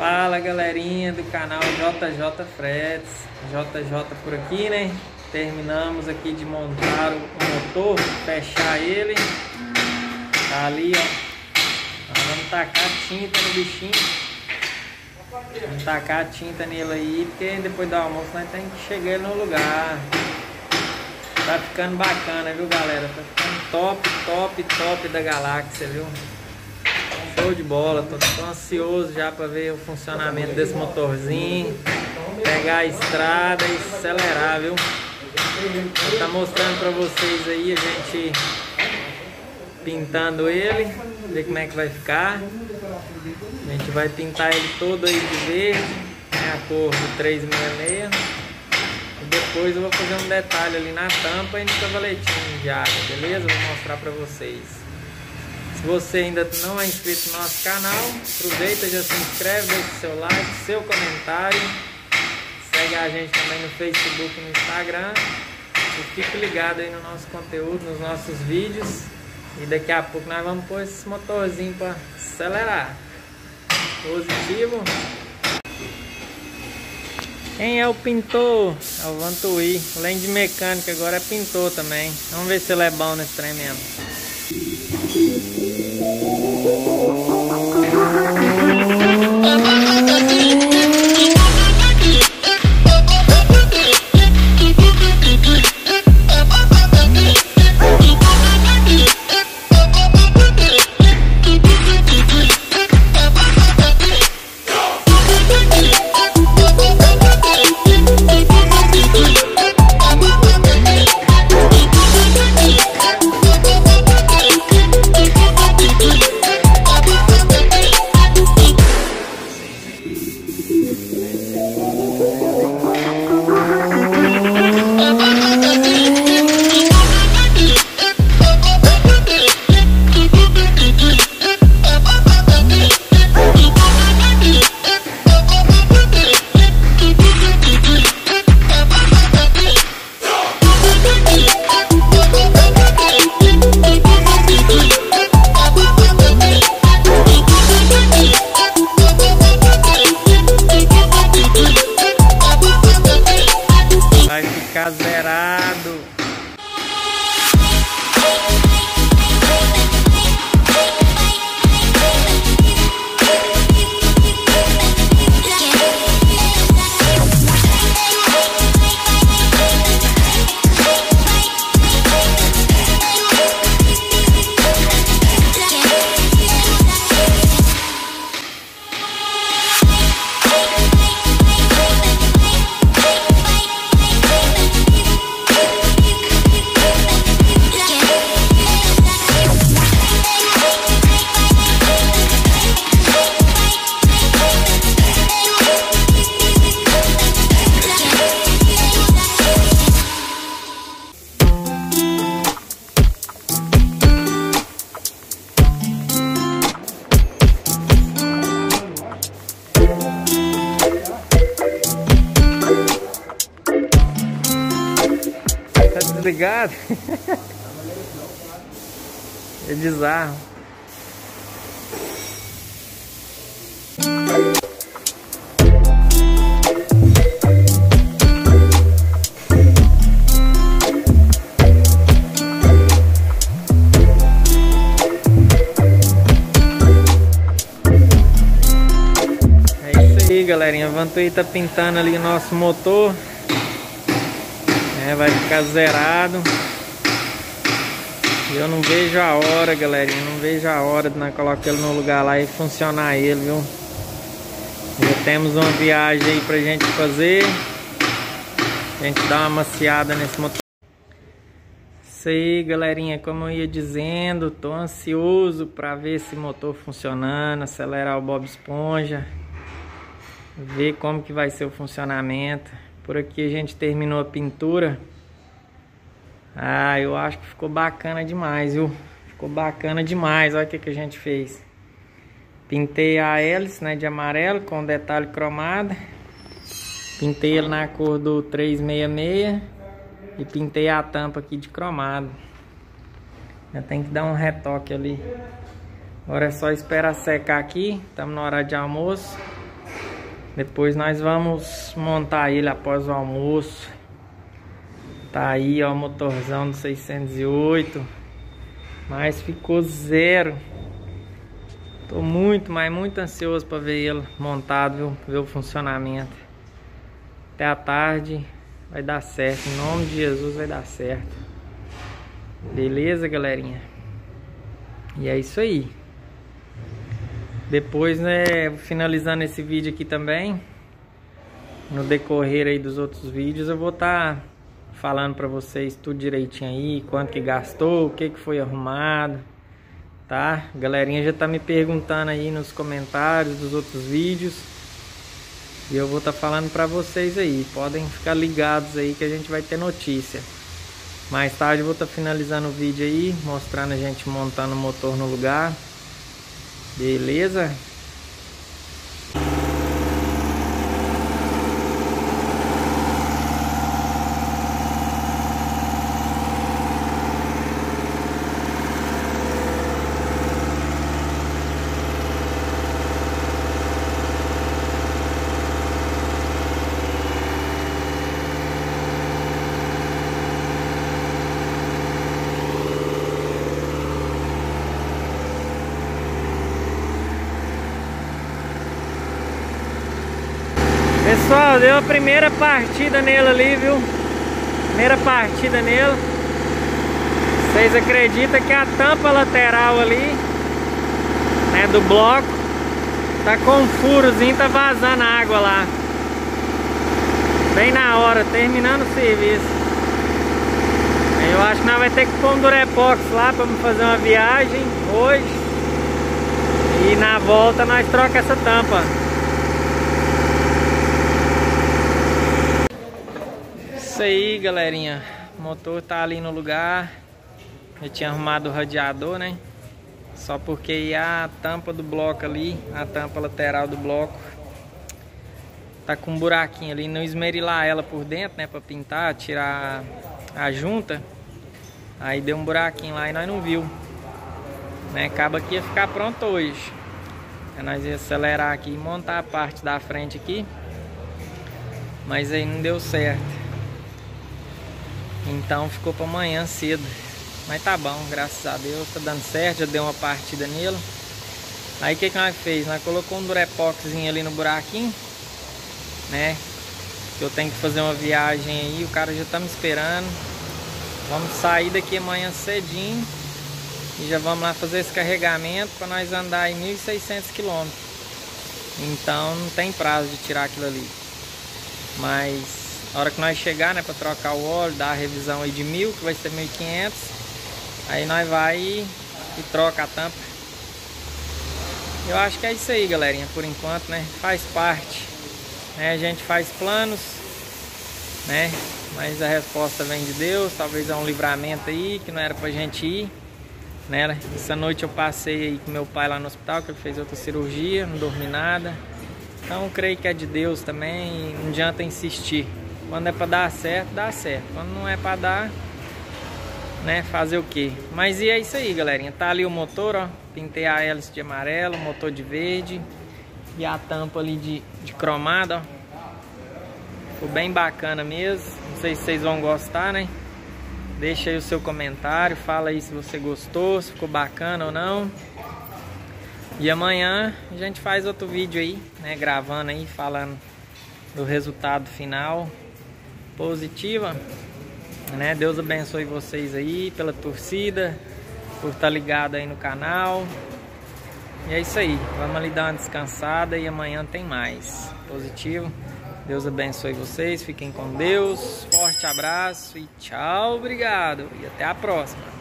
Fala galerinha do canal JJ Fretes, JJ por aqui, né? Terminamos aqui de montar o motor, fechar ele. Tá ali, ó. Nós vamos tacar tinta no bichinho. Vamos tacar tinta nele aí, porque depois do almoço nós temos que chegar ele no lugar. Tá ficando bacana, viu galera? Tá ficando top da galáxia, viu? Show de bola, tô ansioso já pra ver o funcionamento desse motorzinho, pegar a estrada e acelerar, viu? Tá mostrando pra vocês aí a gente pintando ele, ver como é que vai ficar. A gente vai pintar ele todo aí de verde, né, a cor do 366. E depois eu vou fazer um detalhe ali na tampa e no cavaletinho de água, beleza? Vou mostrar pra vocês. Se você ainda não é inscrito no nosso canal, aproveita, já se inscreve, deixa o seu like, seu comentário. Segue a gente também no Facebook e no Instagram. E fique ligado aí no nosso conteúdo, nos nossos vídeos. E daqui a pouco nós vamos pôr esse motorzinho para acelerar. Positivo. Quem é o pintor? É o Vantuí. Além de mecânico, agora é pintor também. Vamos ver se ele é bom nesse trem mesmo. Obrigado. É bizarro. É isso aí, galerinha. O Vantuí tá pintando ali o nosso motor. Vai ficar zerado. Eu não vejo a hora, galerinha. Não vejo a hora de nós colocar ele no lugar lá e funcionar ele, viu? Já temos uma viagem aí pra gente fazer. A gente dá uma maciada nesse motor. Isso aí, galerinha. Como eu ia dizendo, tô ansioso pra ver esse motor funcionando, acelerar o Bob Esponja, ver como que vai ser o funcionamento. Por aqui a gente terminou a pintura. Ah, eu acho que ficou bacana demais, viu? Ficou bacana demais, olha o que, que a gente fez. Pintei a hélice, né, de amarelo com detalhe cromado. Pintei ele na cor do 366. E pintei a tampa aqui de cromado. Já tem que dar um retoque ali. Agora é só esperar secar aqui. Estamos na hora de almoço. Depois nós vamos montar ele após o almoço. Tá aí, ó, o motorzão do 608. Mas ficou zero. Tô muito, mas muito ansioso pra ver ele montado, viu? Ver o funcionamento. Até a tarde vai dar certo. Em nome de Jesus vai dar certo. Beleza, galerinha? E é isso aí. Depois, né, finalizando esse vídeo aqui também, no decorrer aí dos outros vídeos, eu vou estar falando pra vocês tudo direitinho aí, quanto que gastou, o que que foi arrumado, tá? A galerinha já tá me perguntando aí nos comentários dos outros vídeos, e eu vou estar falando pra vocês aí, podem ficar ligados aí que a gente vai ter notícia. Mais tarde eu vou estar finalizando o vídeo aí, mostrando a gente montando o motor no lugar. Beleza? Pessoal, deu a primeira partida nele ali, viu? Primeira partida nele. Vocês acreditam que a tampa lateral ali, né, do bloco, tá com um furozinho, tá vazando água lá. Bem na hora, terminando o serviço. Eu acho que nós vai ter que pôr um Durepox lá pra fazer uma viagem hoje. E na volta nós trocamos essa tampa. Aí, galerinha, o motor tá ali no lugar. Eu tinha arrumado o radiador, né? Só porque a tampa do bloco ali, a tampa lateral do bloco, tá com um buraquinho ali. Não esmerilar ela por dentro, né? Pra pintar, tirar a junta. Aí deu um buraquinho lá e nós não viu, né? Acaba que ia ficar pronto hoje. Aí nós ia acelerar aqui e montar a parte da frente aqui. Mas aí não deu certo. Então ficou para amanhã cedo. Mas tá bom, graças a Deus, tá dando certo. Já deu uma partida nele. Aí o que que nós fez? Nós colocamos um durepoxzinho ali no buraquinho, né? Eu tenho que fazer uma viagem aí. O cara já tá me esperando. Vamos sair daqui amanhã cedinho e já vamos lá fazer esse carregamento para nós andar aí 1.600 km. Então não tem prazo de tirar aquilo ali. Mas a hora que nós chegar, né, para trocar o óleo, dar a revisão aí de 1.000, que vai ser 1.500, aí nós vai e troca a tampa. Eu acho que é isso aí, galerinha, por enquanto, né, faz parte, né, a gente faz planos, né, mas a resposta vem de Deus, talvez é um livramento aí, que não era pra gente ir, né. Essa noite eu passei aí com meu pai lá no hospital, que ele fez outra cirurgia, não dormi nada, então eu creio que é de Deus também, não adianta insistir. Quando é pra dar certo, dá certo. Quando não é pra dar, né, fazer o quê? Mas e é isso aí, galerinha. Tá ali o motor, ó. Pintei a hélice de amarelo, motor de verde. E a tampa ali de cromado, ó. Ficou bem bacana mesmo. Não sei se vocês vão gostar, né? Deixa aí o seu comentário. Fala aí se você gostou, se ficou bacana ou não. E amanhã a gente faz outro vídeo aí, né? Gravando aí, falando do resultado final. Positiva, né? Deus abençoe vocês aí pela torcida, por estar ligado aí no canal. E é isso aí, vamos ali dar uma descansada e amanhã tem mais. Positivo, Deus abençoe vocês, fiquem com Deus, forte abraço e tchau, obrigado e até a próxima.